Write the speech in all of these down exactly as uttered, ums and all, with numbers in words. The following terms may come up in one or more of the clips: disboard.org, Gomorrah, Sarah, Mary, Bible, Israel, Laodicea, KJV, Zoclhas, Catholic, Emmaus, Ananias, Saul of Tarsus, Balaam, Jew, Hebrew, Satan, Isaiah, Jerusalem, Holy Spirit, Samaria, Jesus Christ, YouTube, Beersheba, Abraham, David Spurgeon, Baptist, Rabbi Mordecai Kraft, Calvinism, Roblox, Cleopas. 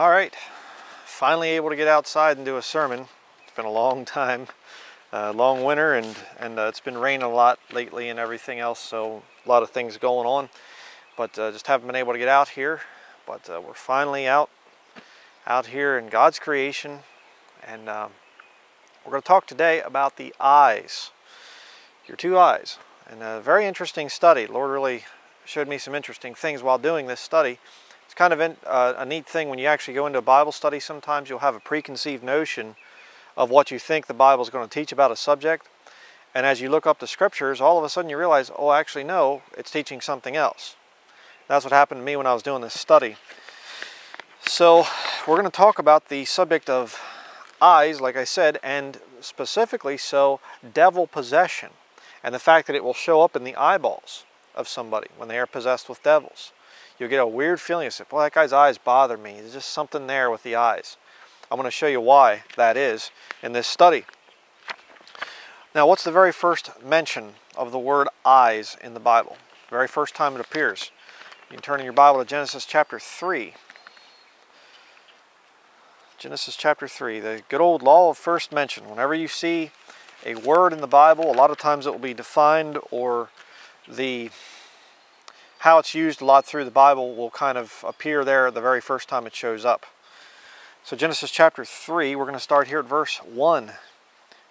All right, finally able to get outside and do a sermon. It's been a long time, uh, long winter, and, and uh, it's been raining a lot lately and everything else, so a lot of things going on. But uh, just haven't been able to get out here. But uh, we're finally out, out here in God's creation. And um, we're going to talk today about the eyes, your two eyes. And a very interesting study. The Lord really showed me some interesting things while doing this study. It's kind of in, uh, a neat thing when you actually go into a Bible study. Sometimes you'll have a preconceived notion of what you think the Bible is going to teach about a subject, and as you look up the scriptures, all of a sudden you realize, oh, actually no, it's teaching something else. That's what happened to me when I was doing this study. So we're going to talk about the subject of eyes, like I said, and specifically so devil possession, and the fact that it will show up in the eyeballs of somebody when they are possessed with devils. You'll get a weird feeling. You say, well, that guy's eyes bother me. There's just something there with the eyes. I'm going to show you why that is in this study. Now, what's the very first mention of the word eyes in the Bible? The very first time it appears. You can turn in your Bible to Genesis chapter three. Genesis chapter three, the good old law of first mention. Whenever you see a word in the Bible, a lot of times it will be defined, or the... how it's used a lot through the Bible will kind of appear there the very first time it shows up. So Genesis chapter three, we're going to start here at verse one.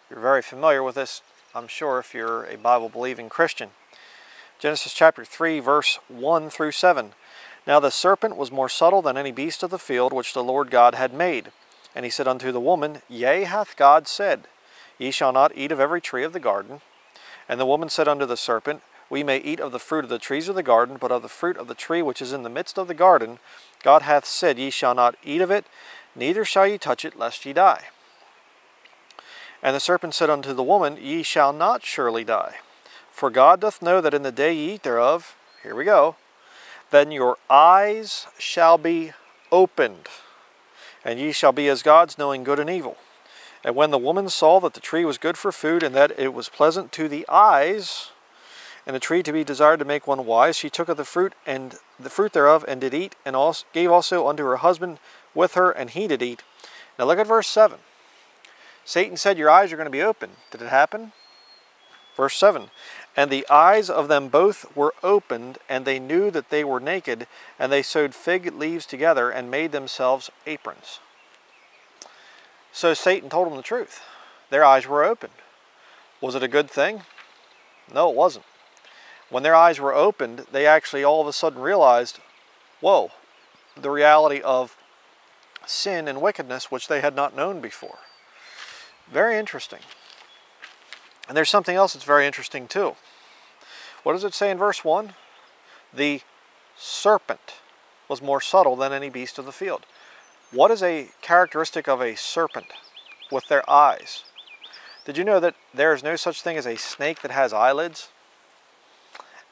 You're very familiar with this, I'm sure, if you're a Bible-believing Christian. Genesis chapter three, verse one through seven. Now the serpent was more subtle than any beast of the field which the Lord God had made. And he said unto the woman, Yea, hath God said, Ye shall not eat of every tree of the garden. And the woman said unto the serpent, We may eat of the fruit of the trees of the garden, but of the fruit of the tree which is in the midst of the garden, God hath said, Ye shall not eat of it, neither shall ye touch it, lest ye die. And the serpent said unto the woman, Ye shall not surely die. For God doth know that in the day ye eat thereof, here we go, then your eyes shall be opened, and ye shall be as gods, knowing good and evil. And when the woman saw that the tree was good for food, and that it was pleasant to the eyes, and a tree to be desired to make one wise, she took of the fruit and the fruit thereof, and did eat, and also gave also unto her husband with her, and he did eat. Now look at verse seven. Satan said, Your eyes are going to be open. Did it happen? Verse seven. And the eyes of them both were opened, and they knew that they were naked, and they sewed fig leaves together, and made themselves aprons. So Satan told them the truth. Their eyes were opened. Was it a good thing? No, it wasn't. When their eyes were opened, they actually all of a sudden realized, whoa, the reality of sin and wickedness, which they had not known before. Very interesting. And there's something else that's very interesting too. What does it say in verse one? The serpent was more subtle than any beast of the field. What is a characteristic of a serpent with their eyes? Did you know that there is no such thing as a snake that has eyelids?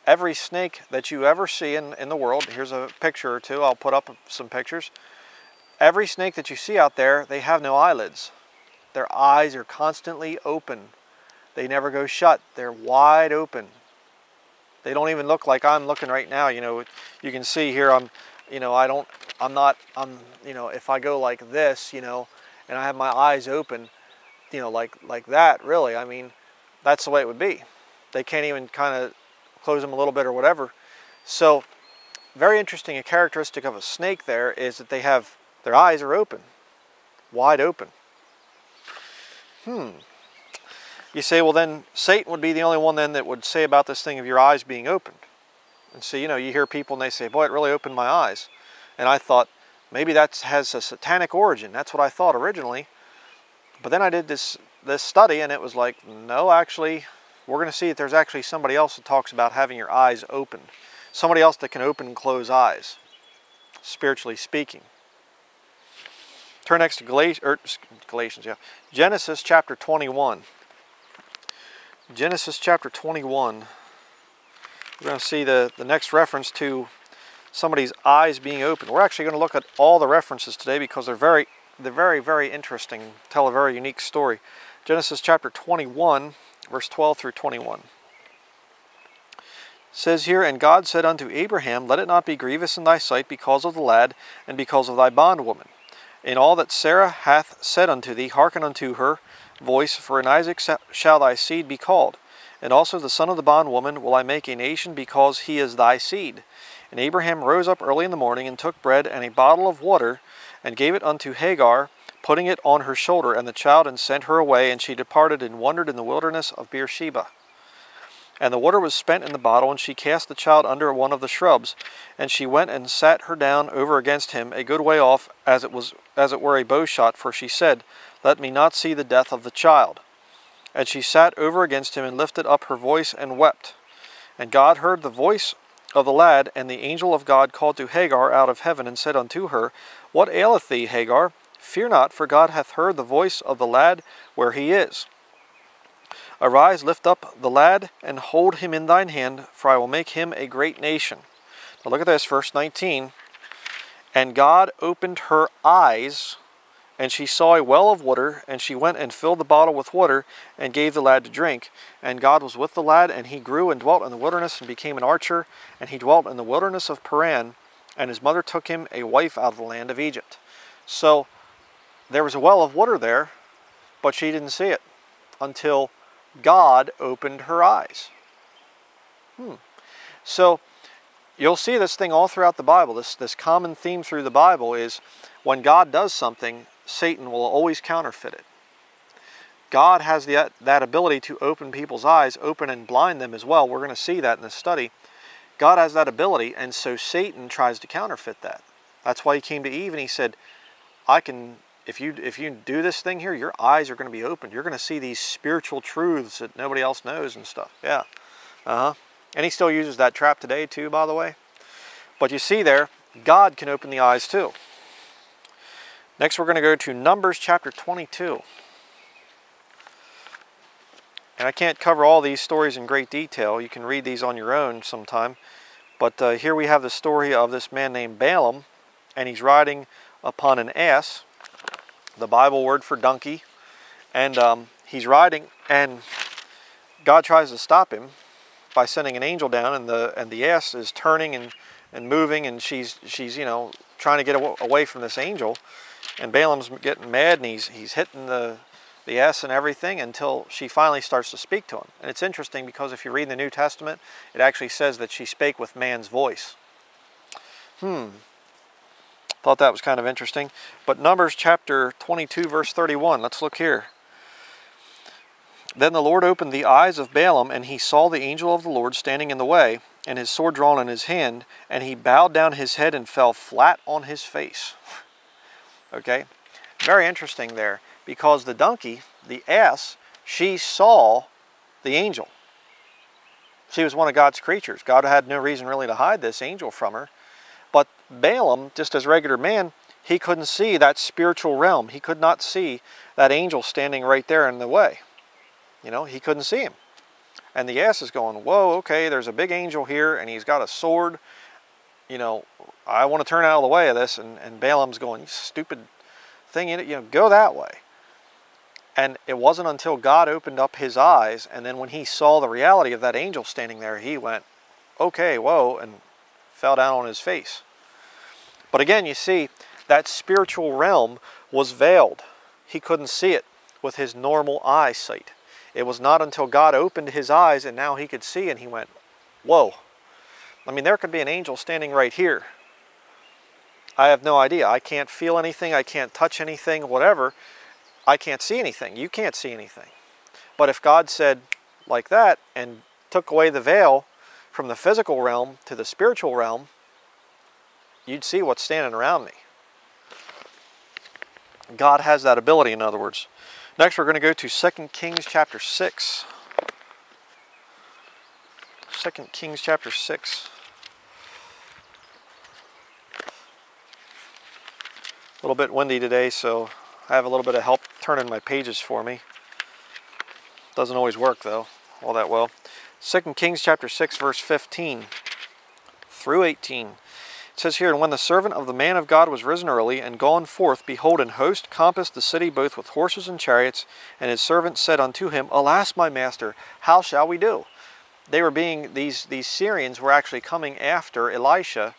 Every snake that you ever see in, in the world, here's a picture or two, I'll put up some pictures. Every snake that you see out there, they have no eyelids. Their eyes are constantly open. They never go shut. They're wide open. They don't even look like I'm looking right now. You know, you can see here, I'm, you know, I don't, I'm not, I'm, you know, if I go like this, you know, and I have my eyes open, you know, like, like that, really, I mean, that's the way it would be. They can't even kind of close them a little bit or whatever. So very interesting, a characteristic of a snake there is that they have, their eyes are open, wide open. Hmm. You say, well then Satan would be the only one then that would say about this thing of your eyes being opened. And so, you know, you hear people and they say, boy, it really opened my eyes. And I thought, maybe that has a satanic origin. That's what I thought originally. But then I did this, this study, and it was like, no, actually, we're going to see that there's actually somebody else that talks about having your eyes open. Somebody else that can open and close eyes, spiritually speaking. Turn next to Galatians, or Galatians, yeah. Genesis chapter twenty-one. Genesis chapter twenty-one. We're going to see the, the next reference to somebody's eyes being open. We're actually going to look at all the references today because they're very, they're very, very interesting, tell a very unique story. Genesis chapter twenty-one. Verse twelve through twenty-one. It says here, And God said unto Abraham, Let it not be grievous in thy sight because of the lad, and because of thy bondwoman, In all that Sarah hath said unto thee, hearken unto her voice, for in Isaac shall thy seed be called. And also the son of the bondwoman will I make a nation, because he is thy seed. And Abraham rose up early in the morning, and took bread and a bottle of water, and gave it unto Hagar, putting it on her shoulder, and the child, and sent her away. And she departed, and wandered in the wilderness of Beersheba. And the water was spent in the bottle, and she cast the child under one of the shrubs. And she went and sat her down over against him, a good way off, as it was, as it were a bowshot, for she said, Let me not see the death of the child. And she sat over against him, and lifted up her voice, and wept. And God heard the voice of the lad, and the angel of God called to Hagar out of heaven, and said unto her, What aileth thee, Hagar? Fear not, for God hath heard the voice of the lad where he is. Arise, lift up the lad, and hold him in thine hand, for I will make him a great nation. Now look at this, verse nineteen. And God opened her eyes, and she saw a well of water, and she went and filled the bottle with water, and gave the lad to drink. And God was with the lad, and he grew and dwelt in the wilderness, and became an archer. And he dwelt in the wilderness of Paran, and his mother took him a wife out of the land of Egypt. So there was a well of water there, but she didn't see it until God opened her eyes. Hmm. So you'll see this thing all throughout the Bible. This, this common theme through the Bible is when God does something, Satan will always counterfeit it. God has the, that ability to open people's eyes, open and blind them as well. We're going to see that in this study. God has that ability, and so Satan tries to counterfeit that. That's why he came to Eve and he said, I can, if you, if you do this thing here, your eyes are going to be opened. You're going to see these spiritual truths that nobody else knows and stuff. Yeah. Uh-huh. And he still uses that trap today too, by the way. But you see there, God can open the eyes too. Next, we're going to go to Numbers chapter twenty-two. And I can't cover all these stories in great detail. You can read these on your own sometime. But uh, here we have the story of this man named Balaam, and he's riding upon an ass, the Bible word for donkey. And um, he's riding, and God tries to stop him by sending an angel down, and the, and the ass is turning and, and moving, and she's, she's, you know, trying to get away from this angel. And Balaam's getting mad, and he's, he's hitting the, the ass and everything until she finally starts to speak to him. And it's interesting because if you read the New Testament, it actually says that she spake with man's voice. Hmm. Thought that was kind of interesting. But Numbers chapter twenty-two, verse thirty-one. Let's look here. Then the Lord opened the eyes of Balaam, and he saw the angel of the Lord standing in the way, and his sword drawn in his hand, and he bowed down his head and fell flat on his face. Okay, very interesting there, because the donkey, the ass, she saw the angel. She was one of God's creatures. God had no reason really to hide this angel from her. But Balaam, just as regular man, he couldn't see that spiritual realm. He could not see that angel standing right there in the way. You know, he couldn't see him. And the ass is going, whoa, okay, there's a big angel here, and he's got a sword. You know, I want to turn out of the way of this. And, and Balaam's going, you stupid thing, you know, go that way. And it wasn't until God opened up his eyes, and then when he saw the reality of that angel standing there, he went, okay, whoa, and fell down on his face. But again, you see, that spiritual realm was veiled. He couldn't see it with his normal eyesight. It was not until God opened his eyes, and now he could see, and he went, whoa. I mean, there could be an angel standing right here. I have no idea. I can't feel anything. I can't touch anything, whatever. I can't see anything. You can't see anything. But if God said like that and took away the veil from the physical realm to the spiritual realm, you'd see what's standing around me. God has that ability, in other words. Next, we're going to go to Second Kings chapter six. Second Kings chapter six. A little bit windy today, so I have a little bit of help turning my pages for me. Doesn't always work, though, all that well. Second Kings chapter six, verse fifteen through eighteen. It says here, And when the servant of the man of God was risen early, and gone forth, behold, an host compassed the city both with horses and chariots. And his servant said unto him, Alas, my master, how shall we do? They were being, these, these Syrians were actually coming after Elisha,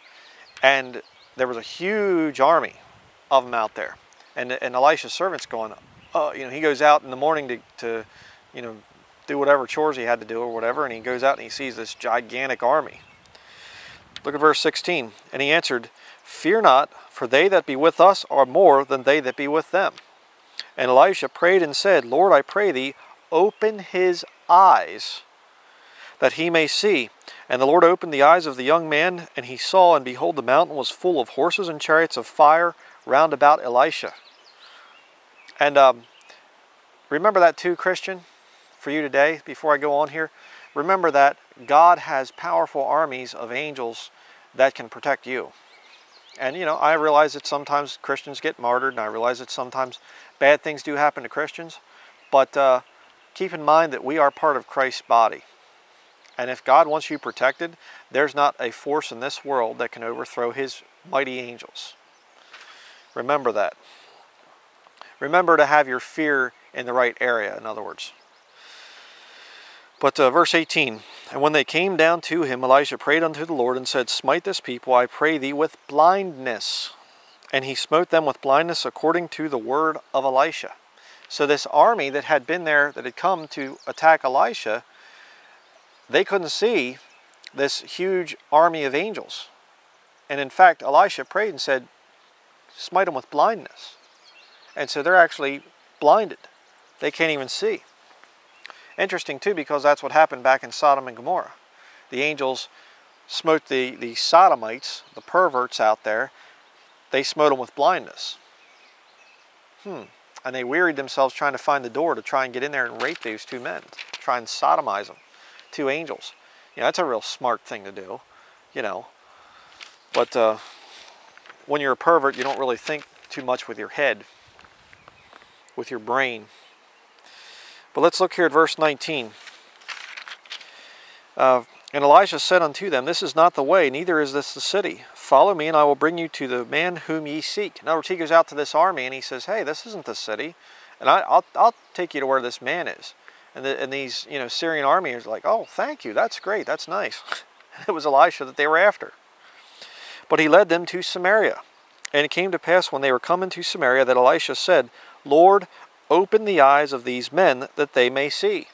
and there was a huge army of them out there. And, and Elisha's servant's going, oh, you know, he goes out in the morning to, to, you know, do whatever chores he had to do or whatever, and he goes out and he sees this gigantic army. Look at verse sixteen. And he answered, fear not, for they that be with us are more than they that be with them. And Elisha prayed and said, Lord, I pray thee, open his eyes, that he may see. And the Lord opened the eyes of the young man, and he saw, and behold, the mountain was full of horses and chariots of fire round about Elisha. And um, remember that too, Christian, for you today, before I go on here. Remember that God has powerful armies of angels that can protect you. And, you know, I realize that sometimes Christians get martyred, and I realize that sometimes bad things do happen to Christians. But uh, keep in mind that we are part of Christ's body. And if God wants you protected, there's not a force in this world that can overthrow His mighty angels. Remember that. Remember to have your fear in the right area, in other words. But uh, verse eighteen, and when they came down to him, Elisha prayed unto the Lord and said, smite this people, I pray thee, with blindness. And he smote them with blindness according to the word of Elisha. So this army that had been there, that had come to attack Elisha, they couldn't see this huge army of angels. And in fact, Elisha prayed and said, smite them with blindness. And so they're actually blinded. They can't even see. Interesting too, because that's what happened back in Sodom and Gomorrah. The angels smote the, the Sodomites, the perverts out there. They smote them with blindness. Hmm. And they wearied themselves trying to find the door to try and get in there and rape these two men. Try and sodomize them. Two angels. You know, that's a real smart thing to do, you know. But uh, when you're a pervert, you don't really think too much with your head, with your brain. But let's look here at verse nineteen. Uh, and Elisha said unto them, this is not the way, neither is this the city. Follow me, and I will bring you to the man whom ye seek. In other words, he goes out to this army, and he says, hey, this isn't the city. And I, I'll, I'll take you to where this man is. And, the, and these, you know, Syrian army is like, oh, thank you, that's great, that's nice. It was Elisha that they were after. But he led them to Samaria. And it came to pass when they were coming to Samaria that Elisha said, Lord, open the eyes of these men that they may see.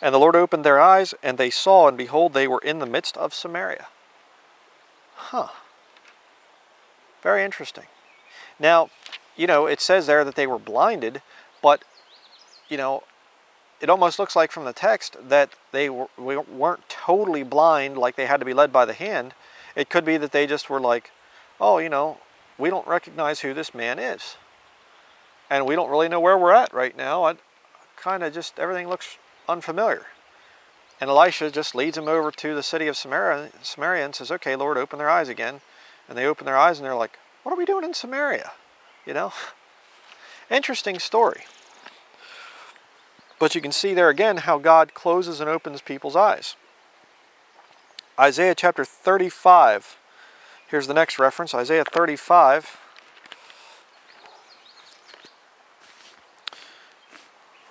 And the Lord opened their eyes, and they saw, and behold, they were in the midst of Samaria. Huh. Very interesting. Now, you know, it says there that they were blinded, but, you know, it almost looks like from the text that they were, we weren't totally blind, like they had to be led by the hand. It could be that they just were like, oh, you know, we don't recognize who this man is. And we don't really know where we're at right now. I kind of just, everything looks unfamiliar. And Elisha just leads them over to the city of Samaria, Samaria and says, okay, Lord, open their eyes again. And they open their eyes and they're like, what are we doing in Samaria? You know, interesting story. But you can see there again how God closes and opens people's eyes. Isaiah chapter thirty-five. Here's the next reference, Isaiah thirty-five.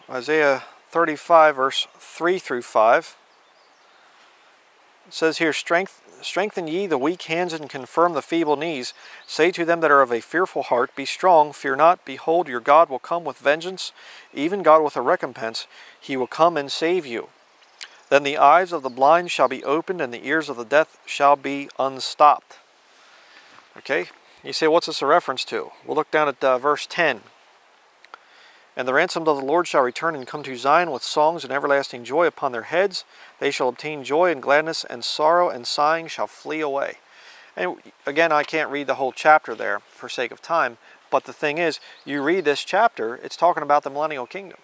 Isaiah thirty-five, verse three through five. It says here, Strength, strengthen ye the weak hands and confirm the feeble knees. Say to them that are of a fearful heart, be strong, fear not. Behold, your God will come with vengeance, even God with a recompense. He will come and save you. Then the eyes of the blind shall be opened, and the ears of the deaf shall be unstopped. Okay, you say, what's this a reference to? We'll look down at uh, verse ten. And the ransomed of the Lord shall return and come to Zion with songs and everlasting joy upon their heads. They shall obtain joy and gladness, and sorrow and sighing shall flee away. And again, I can't read the whole chapter there for sake of time. But the thing is, you read this chapter, it's talking about the millennial kingdom.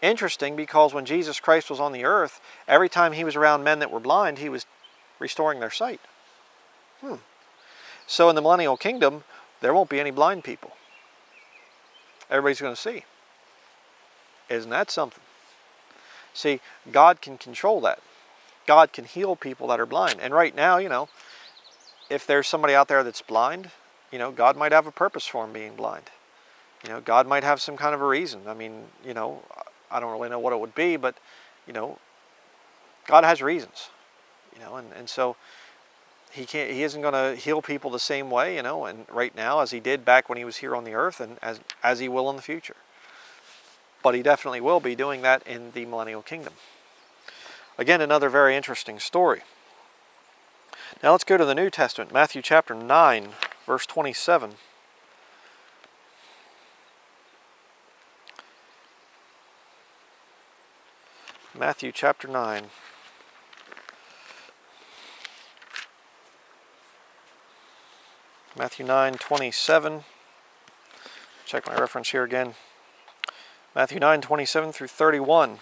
Interesting, because when Jesus Christ was on the earth, every time he was around men that were blind, he was restoring their sight. Hmm. So in the millennial kingdom, there won't be any blind people. Everybody's going to see. Isn't that something? See, God can control that. God can heal people that are blind. And right now, you know, if there's somebody out there that's blind, you know, God might have a purpose for them being blind. You know, God might have some kind of a reason. I mean, you know, I don't really know what it would be, but, you know, God has reasons. You know, and, and so He can't, he isn't going to heal people the same way, you know, and right now as he did back when he was here on the earth, and as, as he will in the future. But he definitely will be doing that in the millennial kingdom. Again, another very interesting story. Now let's go to the New Testament, Matthew chapter nine, verse twenty-seven. Matthew chapter nine. Matthew nine twenty-seven. Check my reference here again. Matthew nine twenty-seven through thirty-one.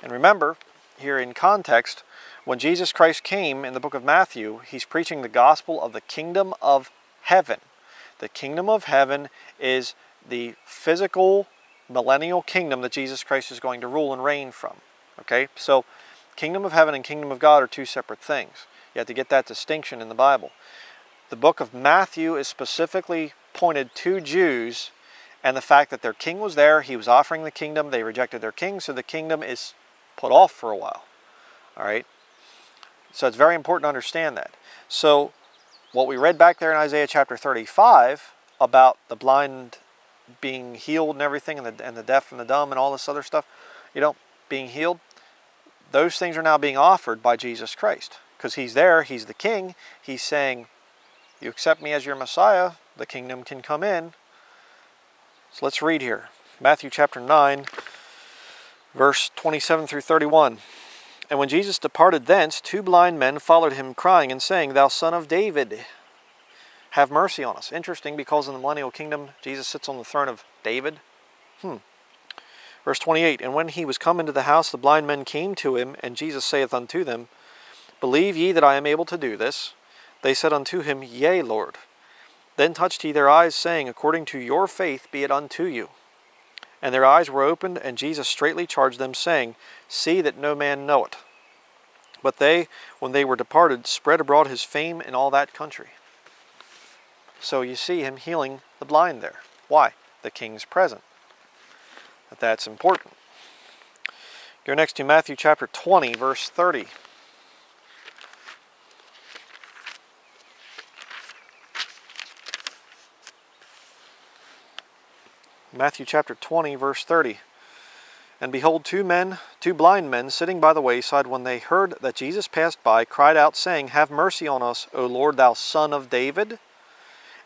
And remember, here in context, when Jesus Christ came in the book of Matthew, he's preaching the gospel of the kingdom of heaven. The kingdom of heaven is the physical millennial kingdom that Jesus Christ is going to rule and reign from. Okay, so kingdom of heaven and kingdom of God are two separate things. You have to get that distinction in the Bible. The book of Matthew is specifically pointed to Jews and the fact that their king was there. He was offering the kingdom. They rejected their king, so the kingdom is put off for a while. All right, so it's very important to understand that. So what we read back there in Isaiah chapter thirty-five about the blind being healed and everything, and the, and the deaf and the dumb and all this other stuff, you know, being healed, those things are now being offered by Jesus Christ. Because he's there, he's the king, he's saying, you accept me as your Messiah, the kingdom can come in. So let's read here. Matthew chapter nine, verse twenty-seven through thirty-one. And when Jesus departed thence, two blind men followed him, crying and saying, Thou son of David, have mercy on us. Interesting, because in the millennial kingdom, Jesus sits on the throne of David. Hmm. Verse twenty-eight, And when he was come into the house, the blind men came to him, and Jesus saith unto them, Believe ye that I am able to do this? They said unto him, Yea, Lord. Then touched he their eyes, saying, According to your faith be it unto you. And their eyes were opened, and Jesus straightly charged them, saying, See that no man know it. But they, when they were departed, spread abroad his fame in all that country. So you see him healing the blind there. Why? The king's present. But that's important. Go next to Matthew chapter twenty, verse thirty. Matthew chapter twenty, verse thirty. And behold, two men, two blind men, sitting by the wayside, when they heard that Jesus passed by, cried out, saying, Have mercy on us, O Lord, thou son of David.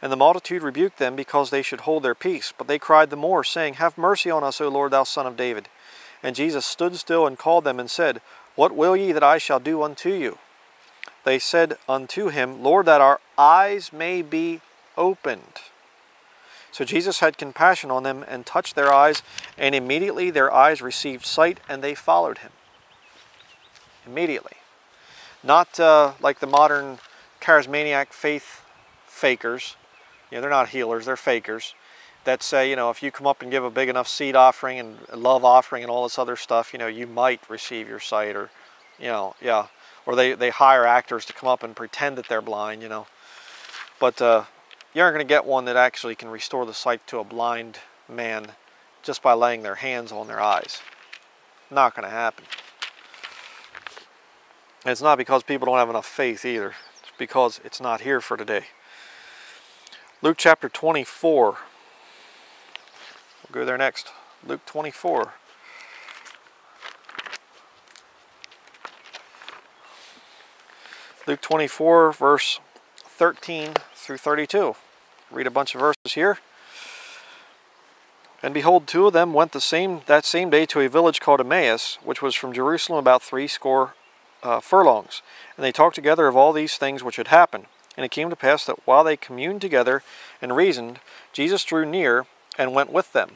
And the multitude rebuked them, because they should hold their peace. But they cried the more, saying, Have mercy on us, O Lord, thou son of David. And Jesus stood still and called them and said, What will ye that I shall do unto you? They said unto him, Lord, that our eyes may be opened. So Jesus had compassion on them, and touched their eyes, and immediately their eyes received sight, and they followed him. Immediately. Not uh, like the modern charismatic faith fakers. You know, they're not healers, they're fakers, that say, you know, if you come up and give a big enough seed offering and love offering and all this other stuff, you know, you might receive your sight, or, you know, yeah. Or they, they hire actors to come up and pretend that they're blind, you know. But uh, you aren't going to get one that actually can restore the sight to a blind man just by laying their hands on their eyes. Not going to happen. And it's not because people don't have enough faith either. It's because it's not here for today. Luke chapter twenty-four. We'll go there next. Luke twenty-four. Luke twenty-four, verse thirteen through thirty-two. Read a bunch of verses here. And behold, two of them went the same that same day to a village called Emmaus, which was from Jerusalem about three score uh, furlongs. And they talked together of all these things which had happened. And it came to pass that while they communed together and reasoned, Jesus drew near and went with them.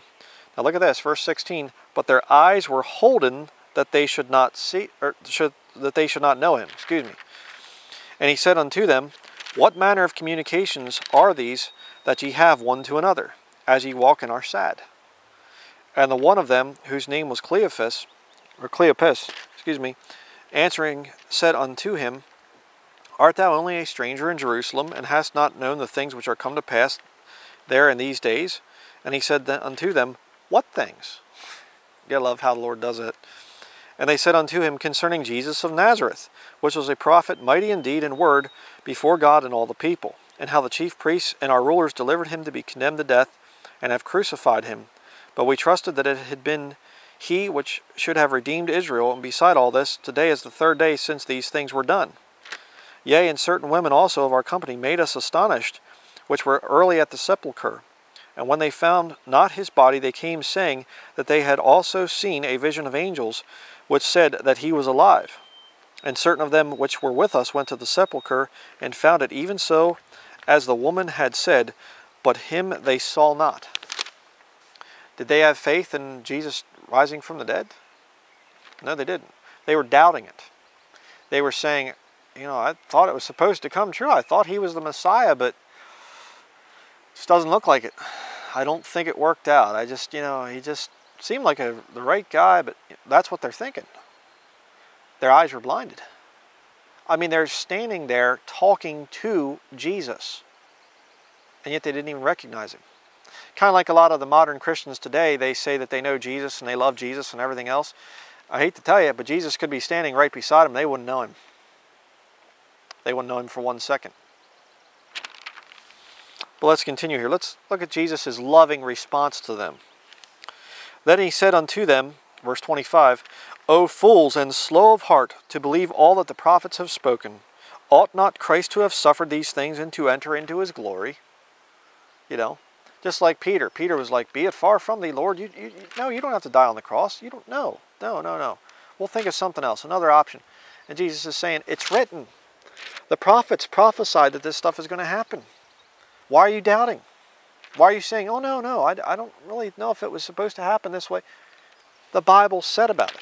Now look at this, verse sixteen. But their eyes were holden that they should not see, or should, that they should not know him. Excuse me. And he said unto them, What manner of communications are these that ye have one to another, as ye walk and are sad? And the one of them, whose name was Cleopas, or Cleopas, excuse me, answering said unto him, Art thou only a stranger in Jerusalem, and hast not known the things which are come to pass there in these days? And he said unto them, What things? You gotta love how the Lord does it. And they said unto him concerning Jesus of Nazareth, which was a prophet mighty in deed and word before God and all the people, and how the chief priests and our rulers delivered him to be condemned to death, and have crucified him. But we trusted that it had been he which should have redeemed Israel, and beside all this, today is the third day since these things were done. Yea, and certain women also of our company made us astonished, which were early at the sepulchre. And when they found not his body, they came saying that they had also seen a vision of angels, which said that he was alive. And certain of them which were with us went to the sepulchre, and found it even so as the woman had said, but him they saw not. Did they have faith in Jesus rising from the dead? No, they didn't. They were doubting it. They were saying, you know, I thought it was supposed to come true. I thought he was the Messiah, but it just doesn't look like it. I don't think it worked out. I just, you know, he just seemed like a, the right guy, but that's what they're thinking. Their eyes were blinded. I mean, they're standing there talking to Jesus, and yet they didn't even recognize him. Kind of like a lot of the modern Christians today, they say that they know Jesus and they love Jesus and everything else. I hate to tell you, but Jesus could be standing right beside them. They wouldn't know him. They wouldn't know him for one second. But let's continue here. Let's look at Jesus' loving response to them. Then he said unto them, verse twenty-five, O fools and slow of heart to believe all that the prophets have spoken, ought not Christ to have suffered these things and to enter into his glory? You know, just like Peter. Peter was like, be it far from thee, Lord. You, you, no, you don't have to die on the cross. You don't, no, no, no, no. We'll think of something else, another option. And Jesus is saying, it's written. The prophets prophesied that this stuff is going to happen. Why are you doubting? Why are you saying, oh, no, no, I, I don't really know if it was supposed to happen this way? The Bible said about it.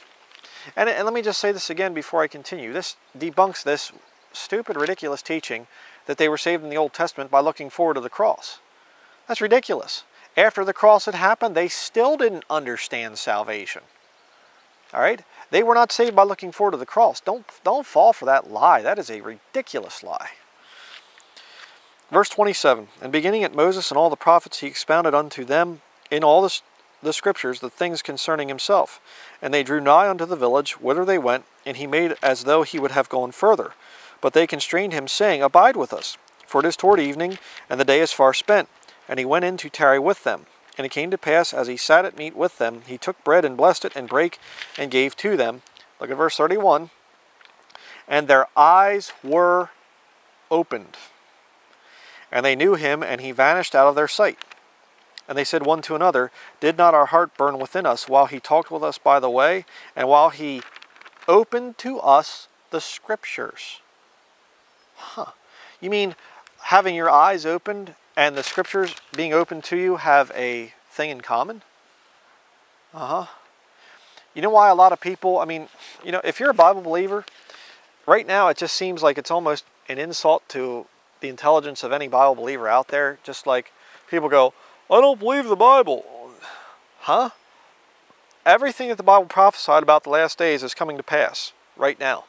And, and let me just say this again before I continue. This debunks this stupid, ridiculous teaching that they were saved in the Old Testament by looking forward to the cross. That's ridiculous. After the cross had happened, they still didn't understand salvation. All right? They were not saved by looking forward to the cross. Don't, don't fall for that lie. That is a ridiculous lie. Verse twenty-seven, and beginning at Moses and all the prophets, he expounded unto them in all the, the scriptures the things concerning himself. And they drew nigh unto the village, whither they went, and he made as though he would have gone further. But they constrained him, saying, Abide with us, for it is toward evening, and the day is far spent. And he went in to tarry with them. And it came to pass, as he sat at meat with them, he took bread and blessed it, and brake, and gave to them. Look at verse thirty-one. And their eyes were opened. And they knew him, and he vanished out of their sight. And they said one to another, Did not our heart burn within us while he talked with us by the way, and while he opened to us the scriptures? Huh. You mean having your eyes opened and the scriptures being opened to you have a thing in common? Uh-huh. You know why a lot of people, I mean, you know, if you're a Bible believer, right now it just seems like it's almost an insult to the intelligence of any Bible believer out there. Just like people go, I don't believe the Bible. Huh? Everything that the Bible prophesied about the last days is coming to pass right now.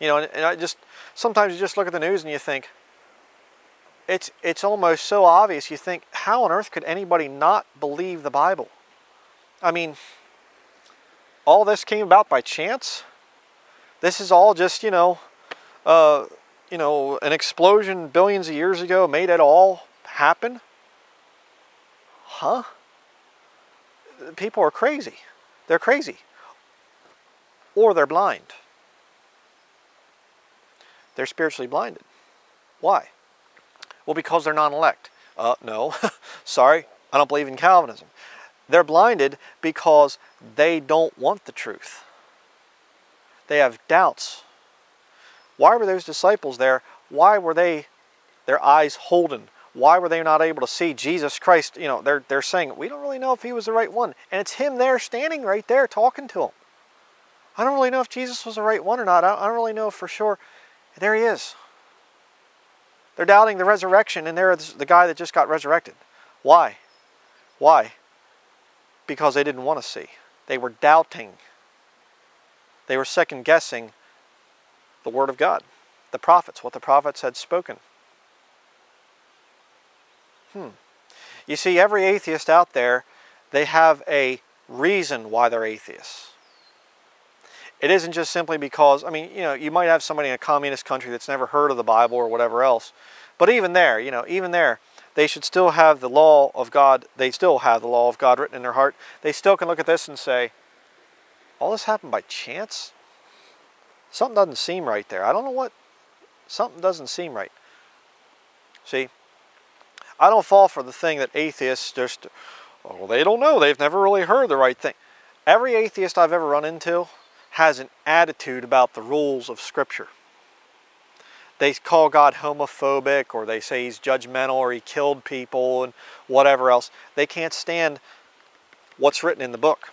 You know, and, and I just, sometimes you just look at the news and you think, it's, it's almost so obvious. You think, how on earth could anybody not believe the Bible? I mean, all this came about by chance? This is all just, you know, uh, you know, an explosion billions of years ago made it all happen? Huh? People are crazy. They're crazy. Or they're blind. They're spiritually blinded. Why? Well, because they're non-elect. Uh, no. Sorry, I don't believe in Calvinism. They're blinded because they don't want the truth. They have doubts. Why were those disciples there? Why were they, their eyes holden? Why were they not able to see Jesus Christ? You know, they're, they're saying, we don't really know if he was the right one. And it's him there standing right there talking to them. I don't really know if Jesus was the right one or not. I don't really know for sure. And there he is. They're doubting the resurrection, and there's the guy that just got resurrected. Why? Why? Because they didn't want to see. They were doubting. They were second-guessing the Word of God, the prophets, what the prophets had spoken. Hmm. You see, every atheist out there, they have a reason why they're atheists. It isn't just simply because, I mean, you know, you might have somebody in a communist country that's never heard of the Bible or whatever else. But even there, you know, even there, they should still have the law of God. They still have the law of God written in their heart. They still can look at this and say, all this happened by chance? Something doesn't seem right there. I don't know what, something doesn't seem right. See, I don't fall for the thing that atheists just, oh, well, they don't know. They've never really heard the right thing. Every atheist I've ever run into has an attitude about the rules of Scripture. They call God homophobic, or they say he's judgmental, or he killed people, and whatever else. They can't stand what's written in the book.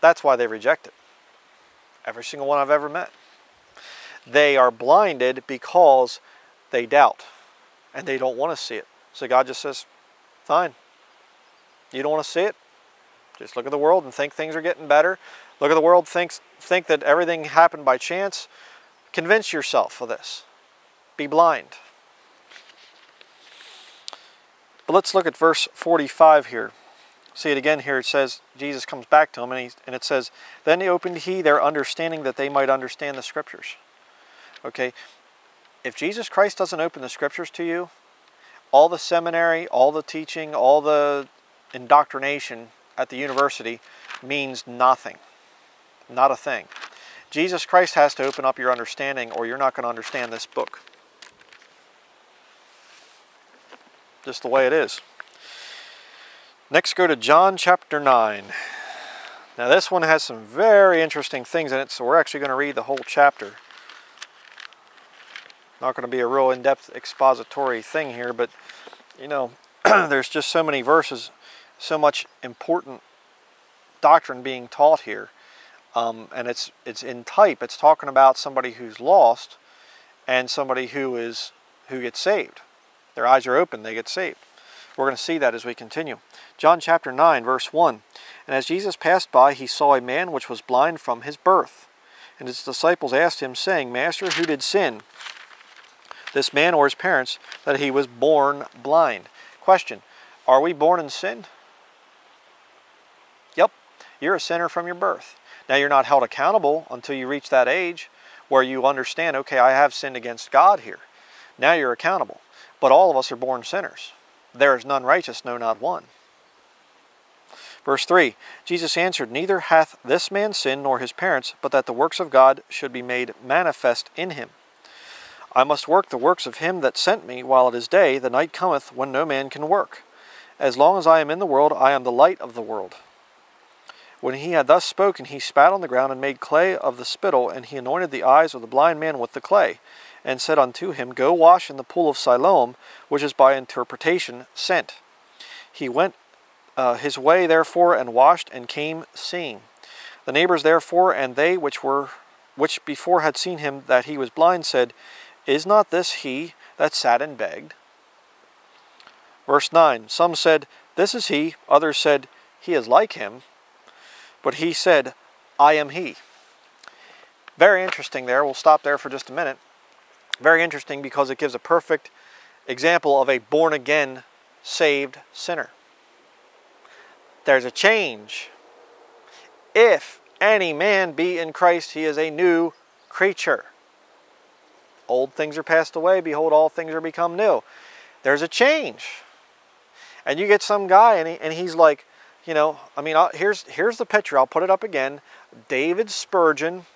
That's why they reject it. Every single one I've ever met. They are blinded because they doubt, and they don't want to see it. So God just says, fine. You don't want to see it? Just look at the world and think things are getting better. Look at the world, thinks, think that everything happened by chance. Convince yourself of this. Be blind. But let's look at verse forty-five here. See it again here. It says, Jesus comes back to him, and, he, and it says, then he opened he their understanding that they might understand the Scriptures. Okay, if Jesus Christ doesn't open the Scriptures to you, all the seminary, all the teaching, all the indoctrination at the university means nothing. Not a thing. Jesus Christ has to open up your understanding, or you're not going to understand this book. Just the way it is. Next, go to John chapter nine. Now this one has some very interesting things in it, so we're actually going to read the whole chapter. Not going to be a real in-depth expository thing here, but you know, there's just so many verses, so much important doctrine being taught here. Um, and it's it's in type. It's talking about somebody who's lost and somebody who is who gets saved. Their eyes are open, they get saved. We're going to see that as we continue. John chapter nine, verse one. And as Jesus passed by, he saw a man which was blind from his birth. And his disciples asked him, saying, Master, who did sin, this man or his parents, that he was born blind? Question, are we born in sin? Yep, you're a sinner from your birth. Now you're not held accountable until you reach that age where you understand, okay, I have sinned against God here. Now you're accountable. But all of us are born sinners. There is none righteous, no, not one. Verse three, Jesus answered, neither hath this man sinned nor his parents, but that the works of God should be made manifest in him. I must work the works of him that sent me while it is day. The night cometh when no man can work. As long as I am in the world, I am the light of the world. When he had thus spoken, he spat on the ground and made clay of the spittle, and he anointed the eyes of the blind man with the clay, and said unto him, Go wash in the pool of Siloam, which is by interpretation sent. He went uh, his way therefore, and washed, and came seeing. The neighbors therefore, and they which were which before had seen him that he was blind, said, Is not this he that sat and begged? Verse nine, some said, This is he. Others said, He is like him. But he said, I am he. Very interesting there. We'll stop there for just a minute. Very interesting because it gives a perfect example of a born-again, saved sinner. There's a change. If any man be in Christ, he is a new creature. Old things are passed away. Behold, all things are become new. There's a change. And you get some guy and, he, and he's like, you know, I mean, here's, here's the picture. I'll put it up again. David Spurgeon,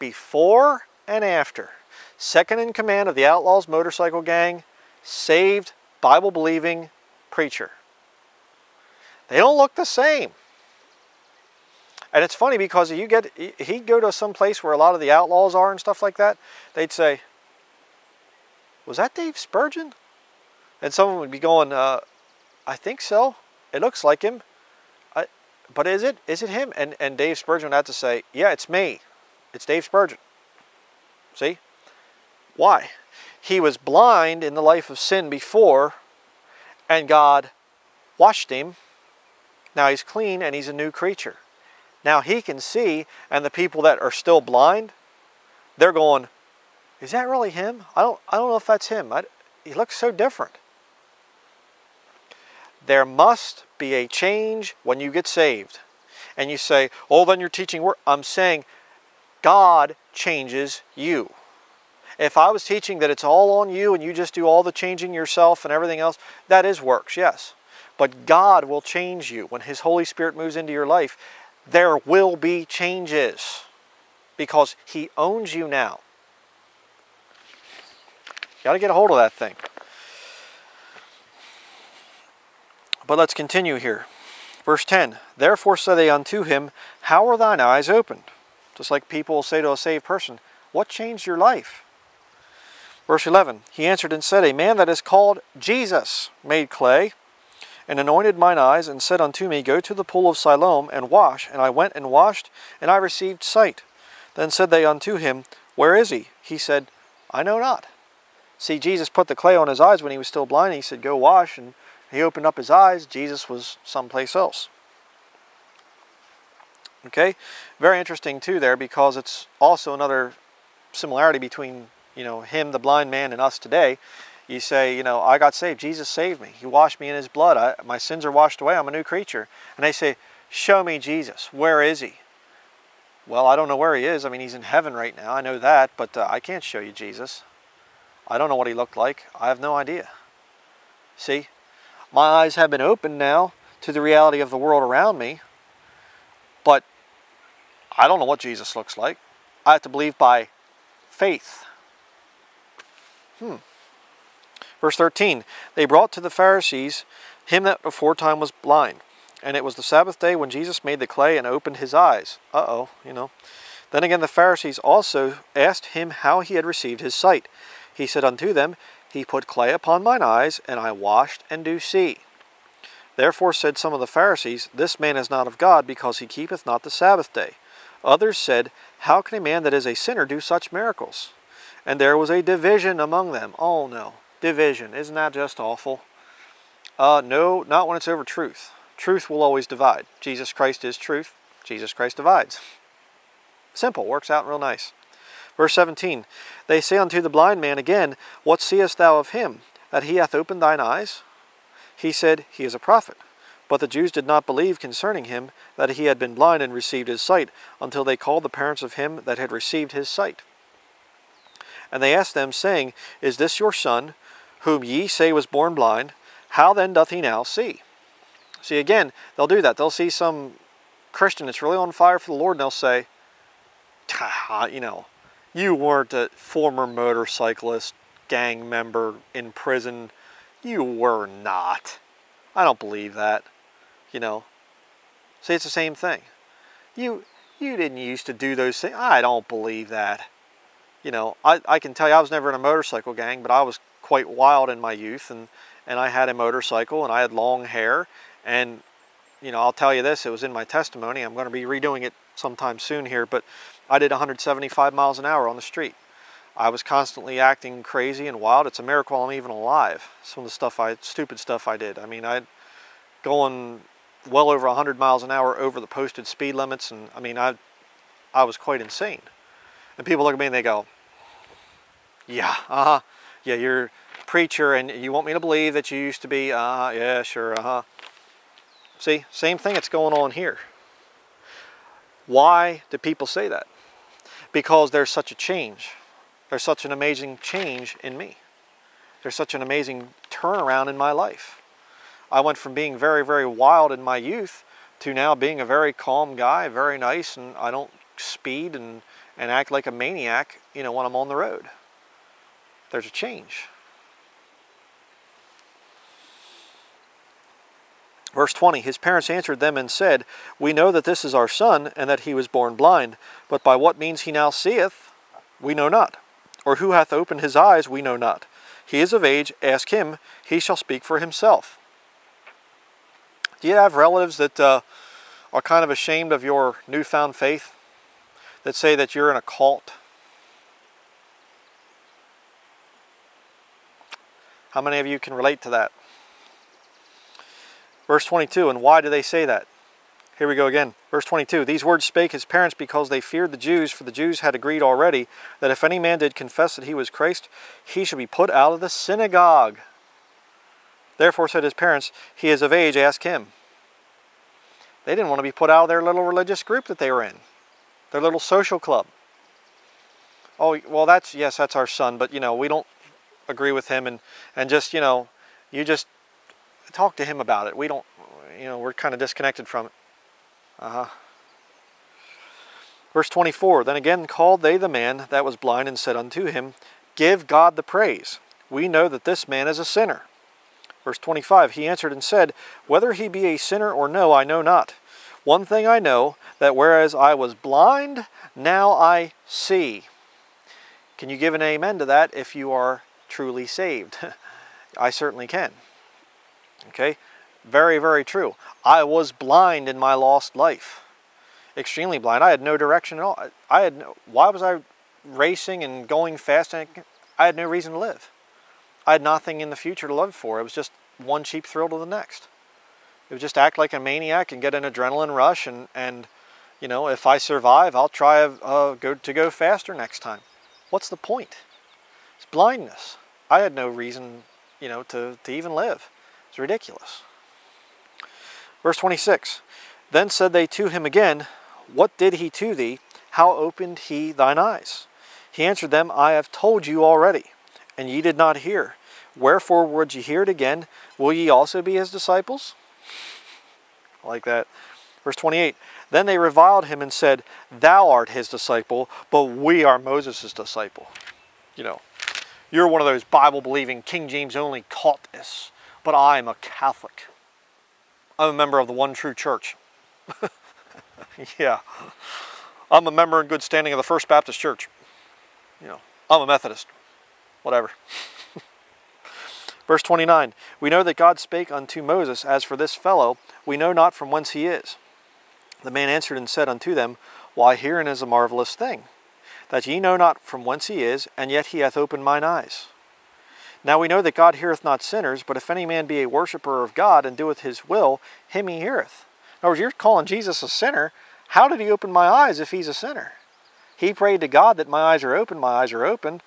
before and after. Second in command of the Outlaws Motorcycle Gang, saved, Bible-believing preacher. They don't look the same. And it's funny because you get, he'd go to some place where a lot of the outlaws are and stuff like that. They'd say, was that Dave Spurgeon? And someone would be going, uh, I think so. It looks like him. But is it? Is it him? And, and Dave Spurgeon had to say, yeah, it's me. It's Dave Spurgeon. See? Why? He was blind in the life of sin before, and God washed him. Now he's clean, and he's a new creature. Now he can see, and the people that are still blind, they're going, is that really him? I don't, I don't know if that's him. I, he looks so different. There must be a change when you get saved. And you say, oh, then you're teaching. I'm saying God changes you. If I was teaching that it's all on you and you just do all the changing yourself and everything else, that is works, yes. But God will change you. When His Holy Spirit moves into your life, there will be changes because He owns you now. Got to get a hold of that thing. But let's continue here. Verse ten, therefore said they unto him, how are thine eyes opened? Just like people will say to a saved person, what changed your life? Verse eleven, he answered and said, a man that is called Jesus made clay, and anointed mine eyes, and said unto me, go to the pool of Siloam, and wash. And I went and washed, and I received sight. Then said they unto him, where is he? He said, I know not. See, Jesus put the clay on his eyes when he was still blind. He said, go wash, and he opened up his eyes. Jesus was someplace else. Okay? Very interesting, too, there, because it's also another similarity between, you know, him, the blind man, and us today. You say, you know, I got saved. Jesus saved me. He washed me in His blood. I, my sins are washed away. I'm a new creature. And they say, show me Jesus. Where is He? Well, I don't know where He is. I mean, He's in heaven right now. I know that, but uh, I can't show you Jesus. I don't know what He looked like. I have no idea. See? My eyes have been opened now to the reality of the world around me, but I don't know what Jesus looks like. I have to believe by faith. Hmm. Verse thirteen, they brought to the Pharisees him that aforetime was blind. And it was the Sabbath day when Jesus made the clay and opened his eyes. Uh-oh, you know. Then again the Pharisees also asked him how he had received his sight. He said unto them, He put clay upon mine eyes, and I washed and do see. Therefore said some of the Pharisees, This man is not of God, because he keepeth not the Sabbath day. Others said, How can a man that is a sinner do such miracles? And there was a division among them. Oh no. Division. Isn't that just awful? Uh, no, not when it's over truth. Truth will always divide. Jesus Christ is truth. Jesus Christ divides. Simple. Works out real nice. Verse seventeen, they say unto the blind man again, What seest thou of him, that he hath opened thine eyes? He said, He is a prophet. But the Jews did not believe concerning him, that he had been blind and received his sight, until they called the parents of him that had received his sight. And they asked them, saying, Is this your son, whom ye say was born blind? How then doth he now see? See, again, they'll do that. They'll see some Christian that's really on fire for the Lord, and they'll say, you know, you weren't a former motorcyclist, gang member in prison. You were not. I don't believe that. You know, see, it's the same thing. You, you didn't used to do those things. I don't believe that. You know, I, I can tell you I was never in a motorcycle gang, but I was quite wild in my youth, and, and I had a motorcycle, and I had long hair, and, you know, I'll tell you this, it was in my testimony. I'm going to be redoing it sometime soon here, but I did one hundred seventy-five miles an hour on the street. I was constantly acting crazy and wild. It's a miracle I'm even alive. Some of the stuff I, stupid stuff I did. I mean, I'd going well over one hundred miles an hour over the posted speed limits, and, I mean, I, I was quite insane. And people look at me and they go, yeah, uh-huh, yeah, you're a preacher and you want me to believe that you used to be, uh-huh, yeah, sure, uh-huh. See, same thing that's going on here. Why do people say that? Because there's such a change. There's such an amazing change in me. There's such an amazing turnaround in my life. I went from being very, very wild in my youth to now being a very calm guy, very nice, and I don't speed and, and act like a maniac, you know, when I'm on the road. There's a change. Verse twenty, his parents answered them and said, We know that this is our son, and that he was born blind, but by what means he now seeth, we know not. Or who hath opened his eyes, we know not. He is of age, ask him, he shall speak for himself. Do you have relatives that uh, are kind of ashamed of your newfound faith? That say that you're in a cult? How many of you can relate to that? Verse twenty-two, and why do they say that? Here we go again. Verse twenty-two, these words spake his parents because they feared the Jews, for the Jews had agreed already that if any man did confess that he was Christ, he should be put out of the synagogue. Therefore said his parents, He is of age, ask him. They didn't want to be put out of their little religious group that they were in, their little social club. oh, well, that's, yes, that's our son, but, you know, we don't agree with him, and, and just, you know, you just talk to him about it. We don't, you know, we're kind of disconnected from it. Uh-huh. Verse twenty-four, then again called they the man that was blind and said unto him, Give God the praise. We know that this man is a sinner. Verse twenty-five, he answered and said, Whether he be a sinner or no, I know not. One thing I know, that whereas I was blind, now I see. Can you give an amen to that if you are truly saved? I certainly can. Okay? Very, very true. I was blind in my lost life. Extremely blind. I had no direction at all. I had no, why was I racing and going fast? And I had no reason to live. I had nothing in the future to live for. It was just one cheap thrill to the next. It would just act like a maniac and get an adrenaline rush, and, and you know, if I survive, I'll try uh, go, to go faster next time. What's the point? It's blindness. I had no reason, you know, to, to even live. It's ridiculous. Verse twenty-six, Then said they to him again, What did he to thee? How opened he thine eyes? He answered them, I have told you already, and ye did not hear. Wherefore would ye hear it again? Will ye also be his disciples? Like that. Verse twenty-eight, Then they reviled him and said, Thou art his disciple, but we are Moses' disciple. You know, you're one of those Bible-believing King James only cultists, but I'm a Catholic. I'm a member of the one true church. Yeah. I'm a member in good standing of the First Baptist Church. You know, I'm a Methodist. Whatever. Verse twenty-nine, we know that God spake unto Moses, as for this fellow, we know not from whence he is. The man answered and said unto them, Why, herein is a marvelous thing, that ye know not from whence he is, and yet he hath opened mine eyes. Now we know that God heareth not sinners, but if any man be a worshipper of God, and doeth his will, him he heareth. In other words, you're calling Jesus a sinner. How did he open my eyes if he's a sinner? He prayed to God that my eyes are open, my eyes are open.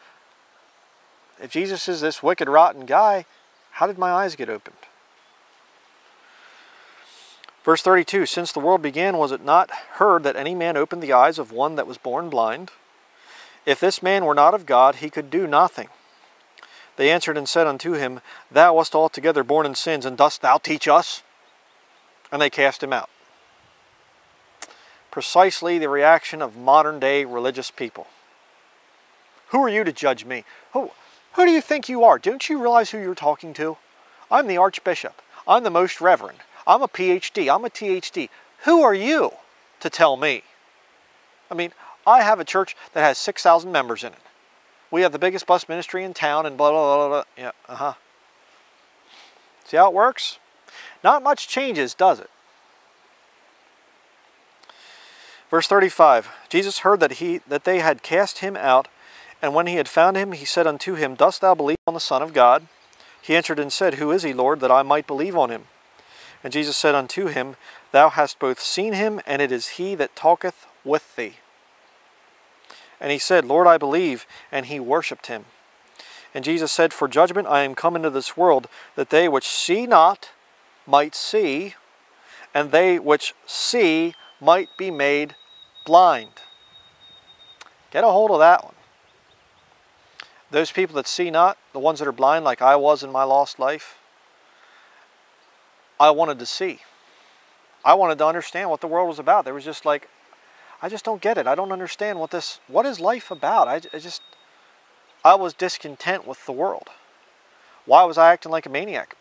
If Jesus is this wicked, rotten guy, how did my eyes get opened? Verse thirty-two, Since the world began, was it not heard that any man opened the eyes of one that was born blind? If this man were not of God, he could do nothing. They answered and said unto him, Thou wast altogether born in sins, and dost thou teach us? And they cast him out. Precisely the reaction of modern-day religious people. Who are you to judge me? Who? Who do you think you are? Don't you realize who you're talking to? I'm the Archbishop. I'm the Most Reverend. I'm a P H D. I'm a T H D. Who are you to tell me? I mean, I have a church that has six thousand members in it. We have the biggest bus ministry in town and blah, blah, blah, blah. Yeah, uh-huh. See how it works? Not much changes, does it? Verse thirty-five, Jesus heard that, he, that they had cast him out, and when he had found him, he said unto him, Dost thou believe on the Son of God? He answered and said, Who is he, Lord, that I might believe on him? And Jesus said unto him, Thou hast both seen him, and it is he that talketh with thee. And he said, Lord, I believe. And he worshipped him. And Jesus said, For judgment I am come into this world, that they which see not might see, and they which see might be made blind. Get a hold of that one. Those people that see not, the ones that are blind like I was in my lost life, I wanted to see. I wanted to understand what the world was about. There was just like, I just don't get it. I don't understand what this, what is life about? I, I just, I was discontent with the world. Why was I acting like a maniac?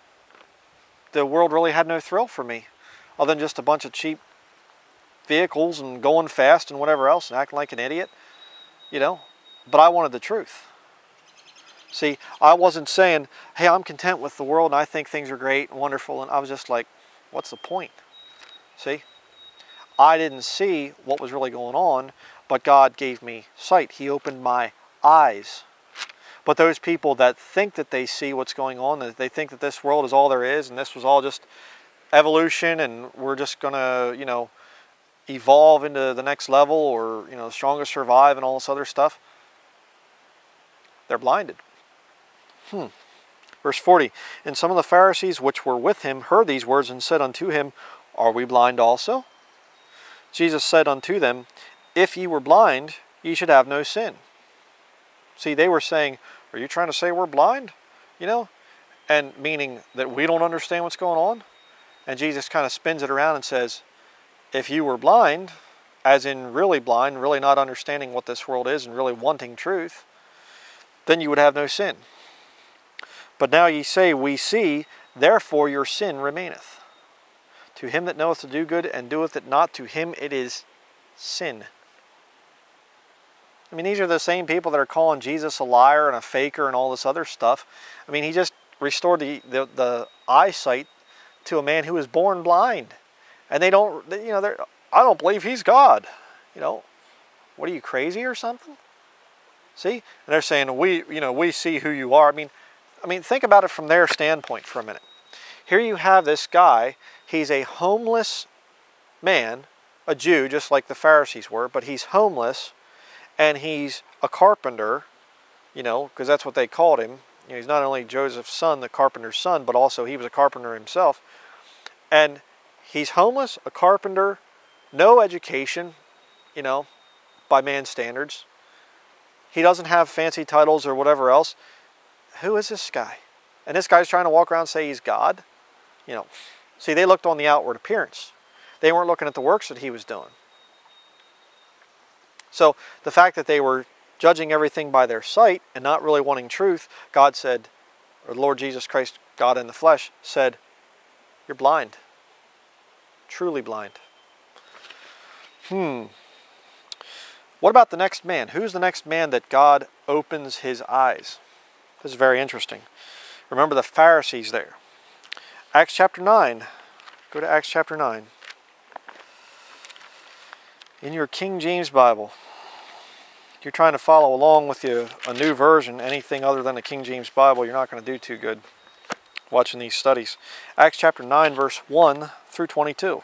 The world really had no thrill for me other than just a bunch of cheap vehicles and going fast and whatever else and acting like an idiot, you know, but I wanted the truth. See, I wasn't saying, hey, I'm content with the world and I think things are great and wonderful. And I was just like, what's the point? See, I didn't see what was really going on, but God gave me sight. He opened my eyes. But those people that think that they see what's going on, that they think that this world is all there is and this was all just evolution and we're just going to, you know, evolve into the next level or, you know, stronger survive and all this other stuff, they're blinded. Hmm. Verse forty, And some of the Pharisees which were with him heard these words and said unto him, Are we blind also? Jesus said unto them, If ye were blind, ye should have no sin. See, they were saying, are you trying to say we're blind? You know, and meaning that we don't understand what's going on. And Jesus kind of spins it around and says, if you were blind, as in really blind, really not understanding what this world is and really wanting truth, then you would have no sin. But now ye say, we see, therefore your sin remaineth. To him that knoweth to do good and doeth it not, to him it is sin. I mean, these are the same people that are calling Jesus a liar and a faker and all this other stuff. I mean, he just restored the, the, the eyesight to a man who was born blind. And they don't, you know, they're, I don't believe he's God. You know, what are you, crazy or something? See? And they're saying, we, you know, we see who you are. I mean, I mean, think about it from their standpoint for a minute. Here you have this guy, he's a homeless man, a Jew, just like the Pharisees were, but he's homeless and he's a carpenter, you know, because that's what they called him. You know, he's not only Joseph's son, the carpenter's son, but also he was a carpenter himself. And he's homeless, a carpenter, no education, you know, by man's standards. He doesn't have fancy titles or whatever else. Who is this guy? And this guy's trying to walk around and say he's God. You know, see, they looked on the outward appearance. They weren't looking at the works that he was doing. So the fact that they were judging everything by their sight and not really wanting truth, God said, or the Lord Jesus Christ, God in the flesh, said, you're blind. Truly blind. Hmm. What about the next man? Who's the next man that God opens his eyes? This is very interesting. Remember the Pharisees there. Acts chapter nine. Go to Acts chapter nine. In your King James Bible, if you're trying to follow along with you, a new version, anything other than a King James Bible, you're not going to do too good watching these studies. Acts chapter nine, verse one through twenty-two.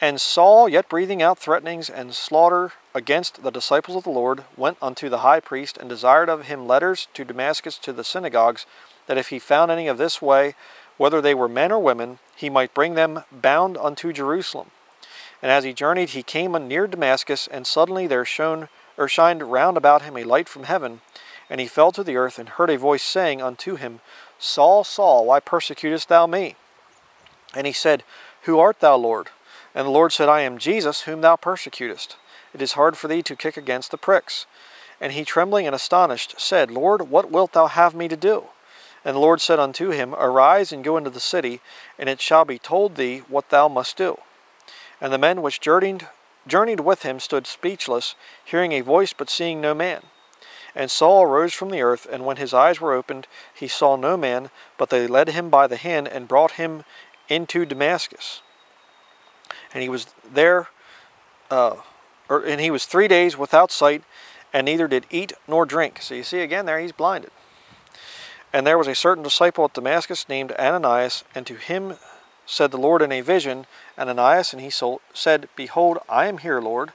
And Saul, yet breathing out threatenings and slaughter against the disciples of the Lord, went unto the high priest and desired of him letters to Damascus to the synagogues, that if he found any of this way, whether they were men or women, he might bring them bound unto Jerusalem. And as he journeyed, he came near Damascus, and suddenly there shone or shined round about him a light from heaven, and he fell to the earth and heard a voice saying unto him, Saul, Saul, why persecutest thou me? And he said, Who art thou, Lord? And the Lord said, I am Jesus, whom thou persecutest. It is hard for thee to kick against the pricks. And he, trembling and astonished, said, Lord, what wilt thou have me to do? And the Lord said unto him, Arise and go into the city, and it shall be told thee what thou must do. And the men which journeyed, journeyed with him stood speechless, hearing a voice, but seeing no man. And Saul arose from the earth, and when his eyes were opened, he saw no man, but they led him by the hand, and brought him into Damascus. And he was there, uh, or, and he was three days without sight, and neither did eat nor drink. So you see again there, he's blinded. And there was a certain disciple at Damascus named Ananias, and to him said the Lord in a vision, Ananias, and he so, said, Behold, I am here, Lord.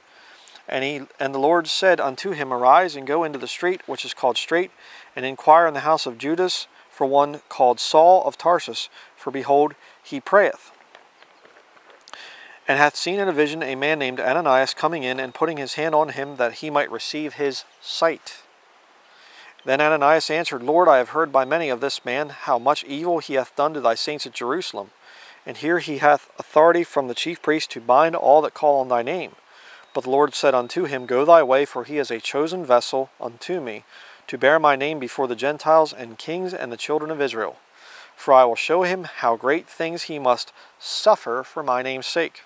And, he, and the Lord said unto him, Arise and go into the street, which is called Straight, and inquire in the house of Judas for one called Saul of Tarsus, for behold, he prayeth. And hath seen in a vision a man named Ananias coming in and putting his hand on him that he might receive his sight. Then Ananias answered, Lord, I have heard by many of this man, how much evil he hath done to thy saints at Jerusalem. And here he hath authority from the chief priest to bind all that call on thy name. But the Lord said unto him, Go thy way, for he is a chosen vessel unto me, to bear my name before the Gentiles and kings and the children of Israel. For I will show him how great things he must suffer for my name's sake.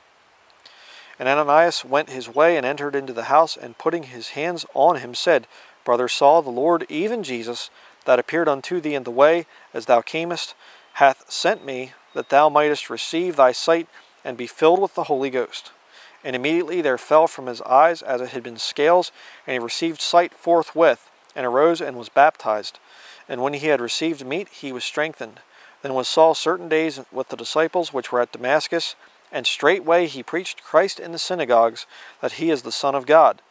And Ananias went his way and entered into the house, and putting his hands on him said, Brother Saul, the Lord, even Jesus, that appeared unto thee in the way, as thou camest, hath sent me, that thou mightest receive thy sight, and be filled with the Holy Ghost. And immediately there fell from his eyes as it had been scales, and he received sight forthwith, and arose and was baptized. And when he had received meat, he was strengthened. Then was Saul certain days with the disciples which were at Damascus, and straightway he preached Christ in the synagogues, that he is the Son of God.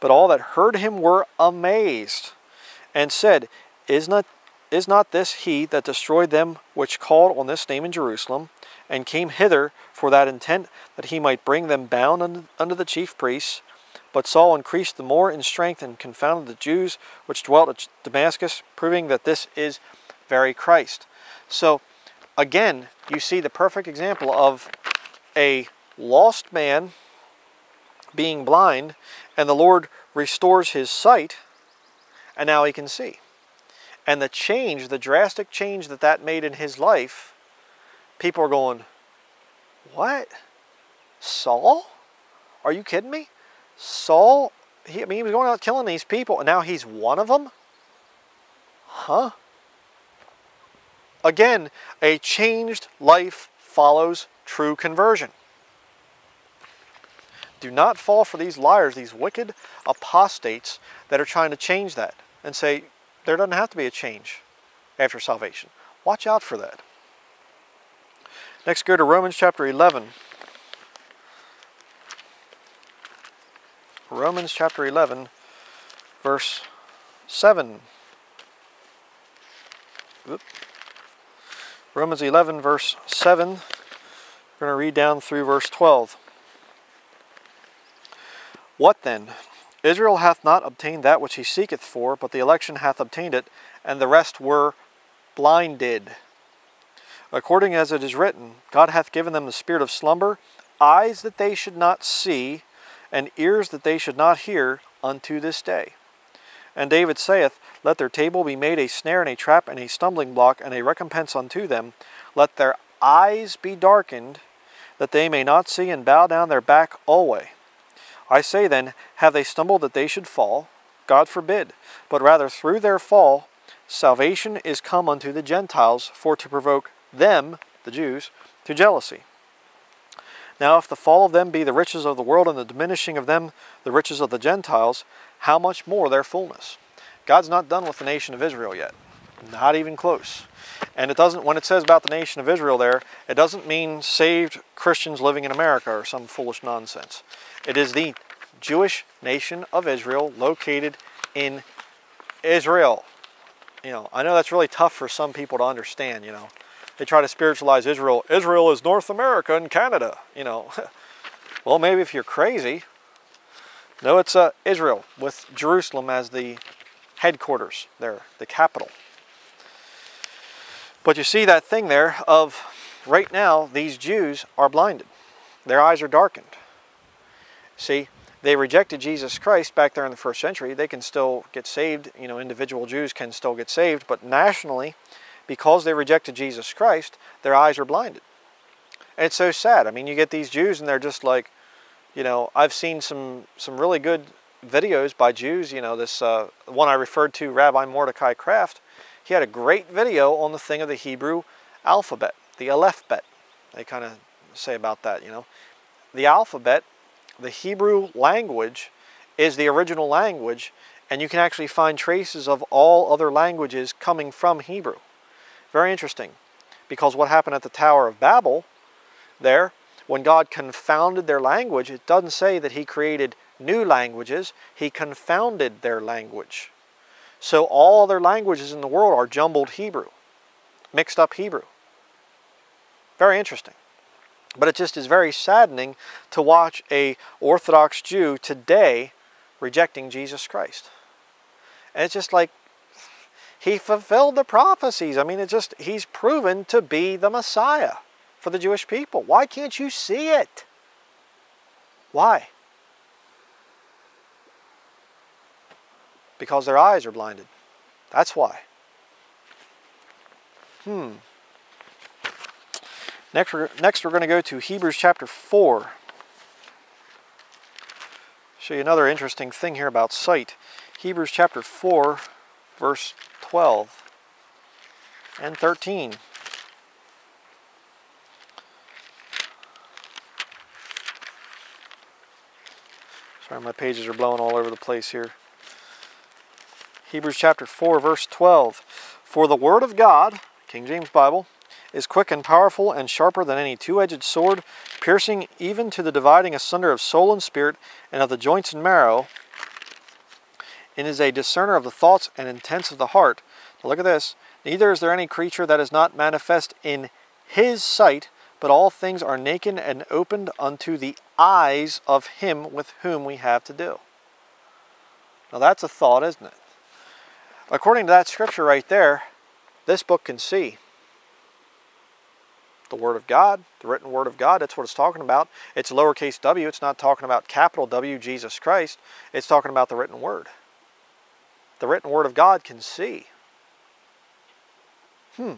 But all that heard him were amazed, and said, Is not, is not this he that destroyed them which called on this name in Jerusalem, and came hither for that intent, that he might bring them bound unto the chief priests? But Saul increased the more in strength and confounded the Jews which dwelt at Damascus, proving that this is very Christ. So again, you see the perfect example of a lost man being blind, and the Lord restores his sight, and now he can see. And the change, the drastic change that that made in his life, people are going, what? Saul? Are you kidding me? Saul, he, I mean, he was going out killing these people, and now he's one of them? Huh? Again, a changed life follows true conversion. Do not fall for these liars, these wicked apostates that are trying to change that and say, there doesn't have to be a change after salvation. Watch out for that. Next, go to Romans chapter eleven. Romans chapter eleven, verse seven. Oops. Romans eleven, verse seven. We're going to read down through verse twelve. What then? Israel hath not obtained that which he seeketh for, but the election hath obtained it, and the rest were blinded. According as it is written, God hath given them the spirit of slumber, eyes that they should not see, and ears that they should not hear, unto this day. And David saith, let their table be made a snare and a trap and a stumbling block and a recompense unto them. Let their eyes be darkened, that they may not see, and bow down their back alway. I say then, have they stumbled that they should fall? God forbid. But rather through their fall, salvation is come unto the Gentiles, for to provoke them, the Jews, to jealousy. Now if the fall of them be the riches of the world, and the diminishing of them the riches of the Gentiles, how much more their fullness? God's not done with the nation of Israel yet. Not even close. And it doesn't, when it says about the nation of Israel there, it doesn't mean saved Christians living in America or some foolish nonsense. It is the Jewish nation of Israel located in Israel. You know, I know that's really tough for some people to understand, you know. They try to spiritualize Israel. Israel is North America and Canada, you know. Well, maybe if you're crazy. No, it's uh, Israel with Jerusalem as the headquarters there, the capital. But you see that thing there of right now, these Jews are blinded. Their eyes are darkened. See, they rejected Jesus Christ back there in the first century. They can still get saved. You know, individual Jews can still get saved. But nationally, because they rejected Jesus Christ, their eyes are blinded. And it's so sad. I mean, you get these Jews and they're just like, you know, I've seen some, some really good videos by Jews. You know, this uh, one I referred to, Rabbi Mordecai Kraft. He had a great video on the thing of the Hebrew alphabet, the alefbet. They kind of say about that, you know. The alphabet, the Hebrew language, is the original language, and you can actually find traces of all other languages coming from Hebrew. Very interesting, because what happened at the Tower of Babel there, when God confounded their language, it doesn't say that he created new languages, he confounded their language. So all other languages in the world are jumbled Hebrew, mixed up Hebrew. Very interesting. But it just is very saddening to watch an Orthodox Jew today rejecting Jesus Christ. And it's just like, he fulfilled the prophecies. I mean, it's just, he's proven to be the Messiah for the Jewish people. Why can't you see it? Why? Because their eyes are blinded. That's why. Hmm. Next we're, next we're going to go to Hebrews chapter four. Show you another interesting thing here about sight. Hebrews chapter four, verse twelve and thirteen. Sorry, my pages are blowing all over the place here. Hebrews chapter four, verse twelve. For the word of God, King James Bible, is quick and powerful and sharper than any two-edged sword, piercing even to the dividing asunder of soul and spirit and of the joints and marrow, and is a discerner of the thoughts and intents of the heart. Now look at this. Neither is there any creature that is not manifest in his sight, but all things are naked and opened unto the eyes of him with whom we have to do. Now that's a thought, isn't it? According to that scripture right there, this book can see the Word of God, the written Word of God. That's what it's talking about. It's lowercase w. It's not talking about capital W, Jesus Christ. It's talking about the written Word. The written Word of God can see. Hmm.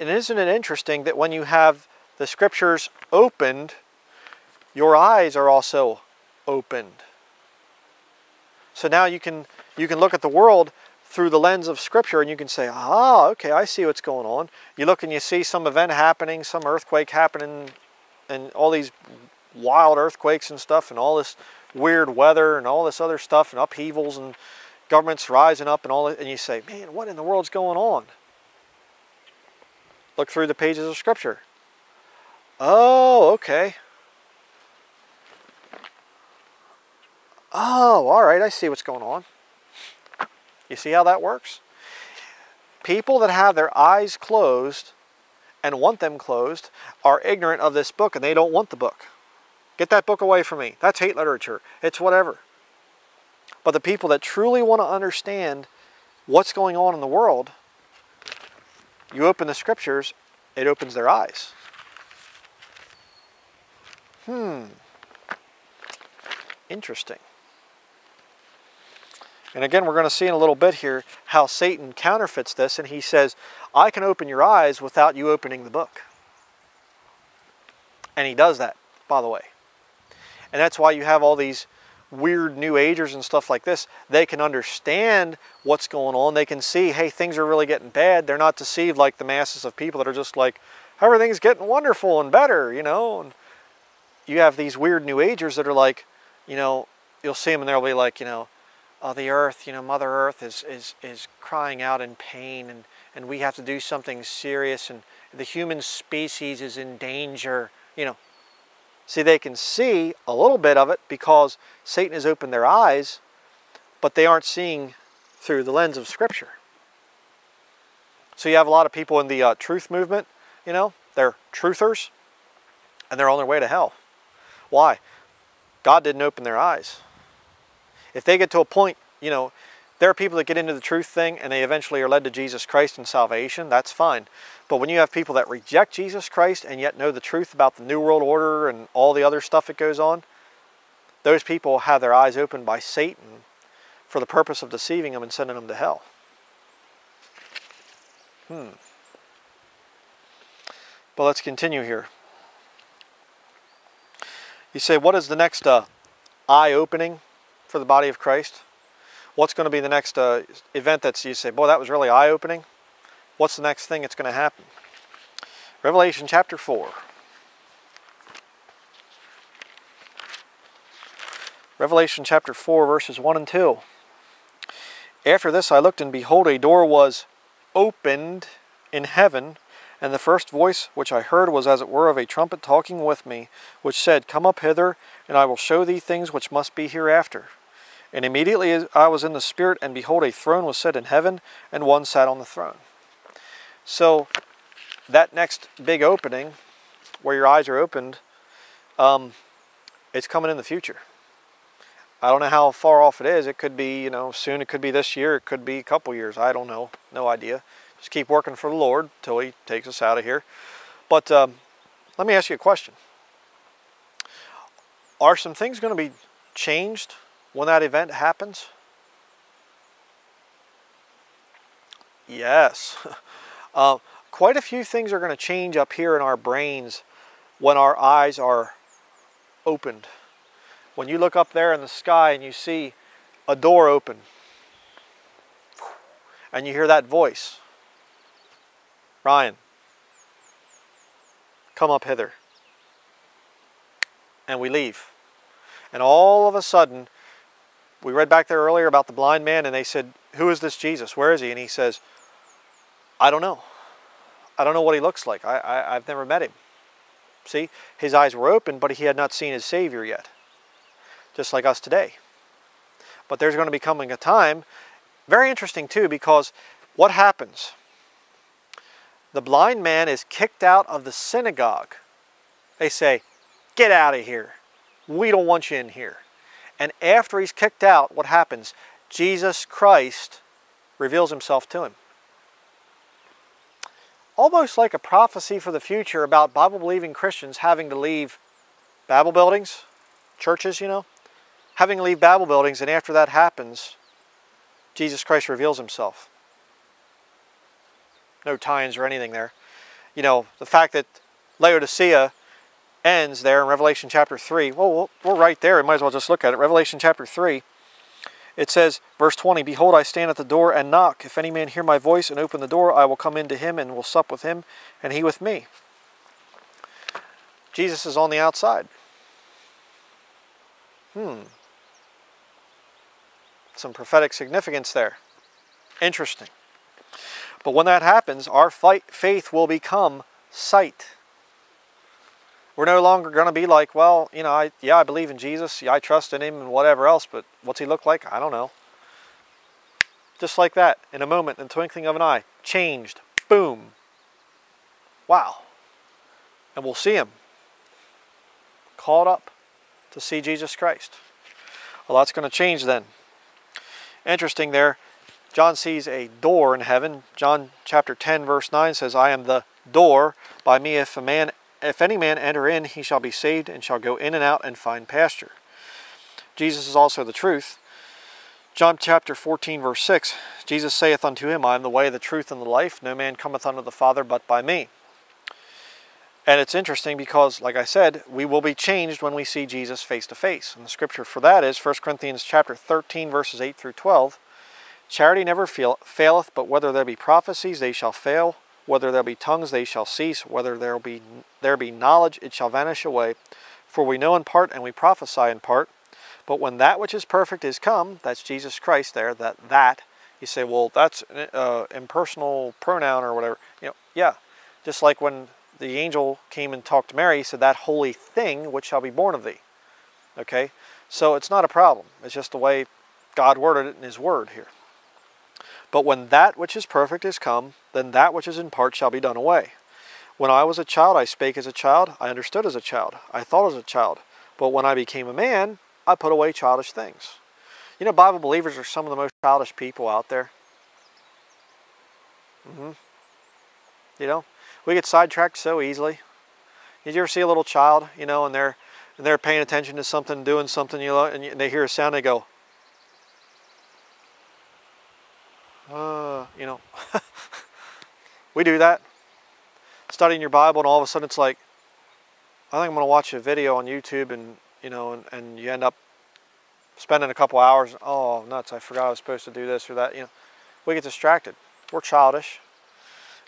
And isn't it interesting that when you have the scriptures opened, your eyes are also opened. So now you can, you can look at the world through the lens of scripture, and you can say, ah, okay, I see what's going on. You look and you see some event happening, some earthquake happening, and all these wild earthquakes and stuff, and all this weird weather, and all this other stuff, and upheavals, and governments rising up, and all that, and you say, man, what in the world's going on? Look through the pages of scripture. Oh, okay. Oh, all right, I see what's going on. You see how that works? People that have their eyes closed and want them closed are ignorant of this book, and they don't want the book. Get that book away from me. That's hate literature. It's whatever. But the people that truly want to understand what's going on in the world, you open the scriptures, it opens their eyes. Hmm. Interesting. And again, we're going to see in a little bit here how Satan counterfeits this, and he says, I can open your eyes without you opening the book. And he does that, by the way. And that's why you have all these weird New Agers and stuff like this. They can understand what's going on. They can see, hey, things are really getting bad. They're not deceived like the masses of people that are just like, everything's getting wonderful and better, you know. And you have these weird New Agers that are like, you know, you'll see them and they'll be like, you know, oh, the earth, you know, Mother Earth is, is, is crying out in pain, and, and we have to do something serious, and the human species is in danger, you know. See, they can see a little bit of it because Satan has opened their eyes, but they aren't seeing through the lens of Scripture. So you have a lot of people in the uh, truth movement, you know, they're truthers, and they're on their way to hell. Why? God didn't open their eyes. If they get to a point, you know, there are people that get into the truth thing and they eventually are led to Jesus Christ and salvation, that's fine. But when you have people that reject Jesus Christ and yet know the truth about the New World Order and all the other stuff that goes on, those people have their eyes opened by Satan for the purpose of deceiving them and sending them to hell. Hmm. But let's continue here. You say, what is the next uh, eye-opening for the body of Christ? What's going to be the next uh, event that's, you say, boy, that was really eye-opening? What's the next thing that's going to happen? Revelation chapter four. Revelation chapter four, verses one and two. After this I looked, and behold, a door was opened in heaven, and the first voice which I heard was as it were of a trumpet talking with me, which said, Come up hither, and I will show thee things which must be hereafter. And immediately I was in the Spirit, and behold, a throne was set in heaven, and one sat on the throne. So, that next big opening, where your eyes are opened, um, it's coming in the future. I don't know how far off it is. It could be, you know, soon. It could be this year. It could be a couple years. I don't know. No idea. Just keep working for the Lord till He takes us out of here. But um, let me ask you a question. Are some things going to be changed when that event happens? Yes. uh, quite a few things are going to change up here in our brains when our eyes are opened. When you look up there in the sky and you see a door open and you hear that voice, Ryan, come up hither. And we leave. And all of a sudden, we read back there earlier about the blind man, and they said, who is this Jesus? Where is he? And he says, I don't know. I don't know what he looks like. I, I, I've never met him. See, his eyes were open, but he had not seen his Savior yet. Just like us today. But there's going to be coming a time, very interesting too, because what happens? The blind man is kicked out of the synagogue. They say, get out of here. We don't want you in here. And after he's kicked out, what happens? Jesus Christ reveals himself to him. Almost like a prophecy for the future about Bible-believing Christians having to leave Bible buildings, churches, you know, having to leave Bible buildings, and after that happens, Jesus Christ reveals himself. No tie-ins or anything there. You know, the fact that Laodicea ends there in Revelation chapter three. Well, we're right there. We might as well just look at it. Revelation chapter three. It says, verse twenty, behold, I stand at the door and knock. If any man hear my voice and open the door, I will come into him and will sup with him and he with me. Jesus is on the outside. Hmm. Some prophetic significance there. Interesting. But when that happens, our fight, faith will become sight. We're no longer going to be like, well, you know, I, yeah, I believe in Jesus. Yeah, I trust in him and whatever else, but what's he look like? I don't know. Just like that, in a moment, in the twinkling of an eye, changed. Boom. Wow. And we'll see him. Called up to see Jesus Christ. A lot's going to change then. Interesting there. John sees a door in heaven. John chapter ten verse nine says, I am the door. By me if a man if any man enter in, he shall be saved and shall go in and out and find pasture. Jesus is also the truth. John chapter fourteen verse six, Jesus saith unto him, I am the way, the truth, and the life. No man cometh unto the Father but by me. And it's interesting because, like I said, we will be changed when we see Jesus face to face. And the scripture for that is First Corinthians chapter thirteen verses eight through twelve. Charity never fail, faileth, but whether there be prophecies, they shall fail. Whether there be tongues, they shall cease. Whether there be, there be knowledge, it shall vanish away. For we know in part, and we prophesy in part. But when that which is perfect is come, that's Jesus Christ there, that, that. You say, well, that's an uh, impersonal pronoun or whatever. You know, yeah, just like when the angel came and talked to Mary, he said, that holy thing which shall be born of thee. Okay, so it's not a problem. It's just the way God worded it in his word here. But when that which is perfect is come, then that which is in part shall be done away. When I was a child, I spake as a child, I understood as a child, I thought as a child. But when I became a man, I put away childish things. You know, Bible believers are some of the most childish people out there. Mm-hmm. You know, we get sidetracked so easily. Did you ever see a little child, you know, and they're, and they're paying attention to something, doing something, you know, and they hear a sound, they go, Uh, you know, we do that. Studying your Bible, and all of a sudden it's like, I think I'm going to watch a video on YouTube, and you know, and, and you end up spending a couple hours. Oh, nuts! I forgot I was supposed to do this or that. You know, we get distracted. We're childish.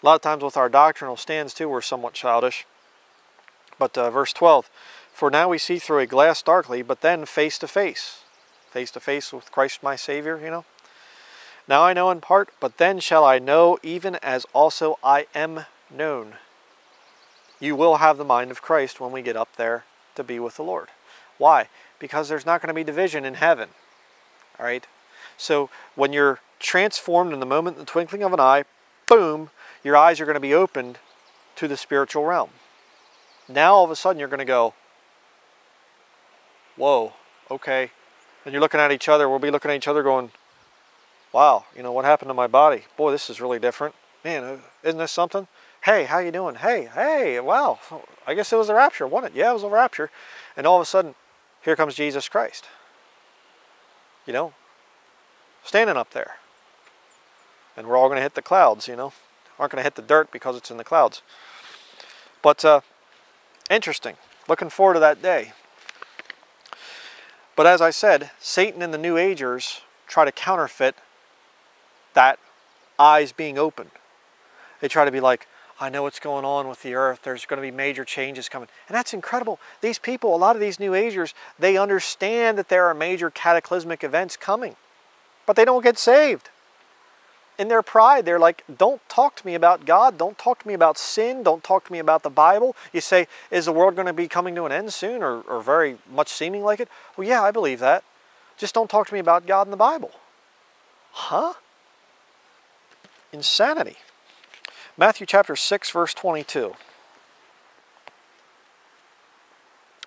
A lot of times with our doctrinal stands too, we're somewhat childish. But uh, verse twelve, for now we see through a glass darkly, but then face to face, face to face with Christ my Savior. You know. Now I know in part, but then shall I know, even as also I am known. You will have the mind of Christ when we get up there to be with the Lord. Why? Because there's not going to be division in heaven. All right? So when you're transformed in the moment, in the twinkling of an eye, boom, your eyes are going to be opened to the spiritual realm. Now all of a sudden you're going to go, whoa, okay. And you're looking at each other. We'll be looking at each other going, wow, you know, what happened to my body? Boy, this is really different. Man, isn't this something? Hey, how you doing? Hey, hey, wow. I guess it was a rapture, wasn't it? Yeah, it was a rapture. And all of a sudden, here comes Jesus Christ. You know, standing up there. And we're all going to hit the clouds, you know. Aren't going to hit the dirt because it's in the clouds. But uh, interesting. Looking forward to that day. But as I said, Satan and the New Agers try to counterfeit that eyes being open. They try to be like, I know what's going on with the earth. There's going to be major changes coming. And that's incredible. These people, a lot of these New Agers, they understand that there are major cataclysmic events coming, but they don't get saved. In their pride, they're like, don't talk to me about God. Don't talk to me about sin. Don't talk to me about the Bible. You say, is the world going to be coming to an end soon, or, or very much seeming like it? Well, yeah, I believe that. Just don't talk to me about God and the Bible. Huh? Insanity. Matthew chapter six, verse twenty-two.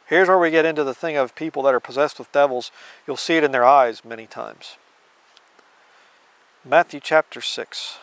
Here's where we get into the thing of people that are possessed with devils. You'll see it in their eyes many times. Matthew chapter six.